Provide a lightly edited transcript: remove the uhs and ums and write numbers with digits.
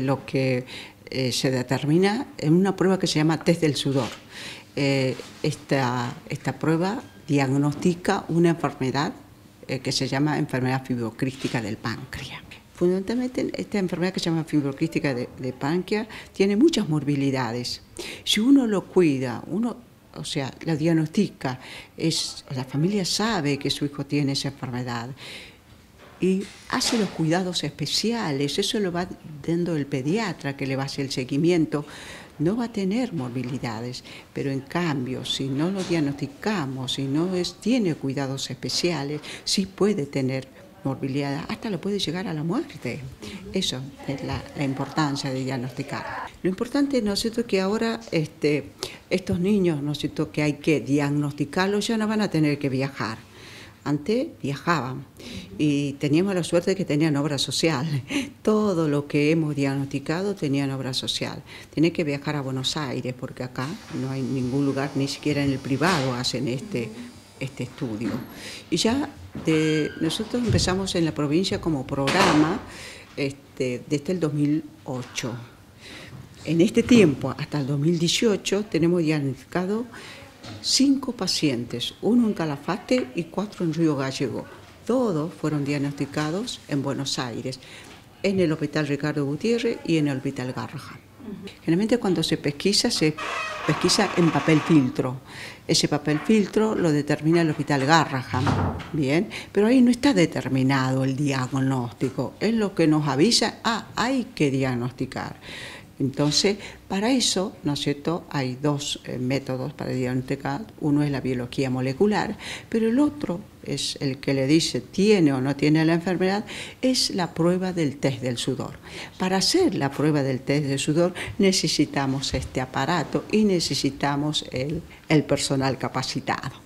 Lo que se determina en una prueba que se llama test del sudor. Esta prueba diagnostica una enfermedad que se llama enfermedad fibroquística del páncreas. Fundamentalmente, esta enfermedad que se llama fibroquística de páncreas tiene muchas morbilidades. Si uno lo cuida, o sea, la diagnostica, la familia sabe que su hijo tiene esa enfermedad y hace los cuidados especiales, eso lo va dando el pediatra que le va a hacer el seguimiento, no va a tener morbilidades, pero en cambio, si no lo diagnosticamos, si no tiene cuidados especiales, sí puede tener morbilidad, hasta lo puede llegar a la muerte. Eso es la importancia de diagnosticar. Lo importante, ¿no es cierto?, que ahora estos niños, ¿no es cierto?, que hay que diagnosticarlos, ya no van a tener que viajar. Antes viajaban y teníamos la suerte de que tenían obra social. Todo lo que hemos diagnosticado tenían obra social. Tienen que viajar a Buenos Aires porque acá no hay ningún lugar, ni siquiera en el privado hacen este estudio. Y ya nosotros empezamos en la provincia como programa desde el 2008. En este tiempo, hasta el 2018, tenemos diagnosticado 5 pacientes, 1 en Calafate y 4 en Río Gallego. Todos fueron diagnosticados en Buenos Aires, en el Hospital Ricardo Gutiérrez y en el Hospital Garrahan. Generalmente cuando se pesquisa en papel filtro. Ese papel filtro lo determina el Hospital Garrahan, bien, pero ahí no está determinado el diagnóstico, es lo que nos avisa, hay que diagnosticar. Entonces, para eso, ¿no es cierto?, hay dos métodos para diagnosticar. Uno es la biología molecular, pero el otro es el que le dice tiene o no tiene la enfermedad, es la prueba del test del sudor. Para hacer la prueba del test del sudor necesitamos este aparato y necesitamos el personal capacitado.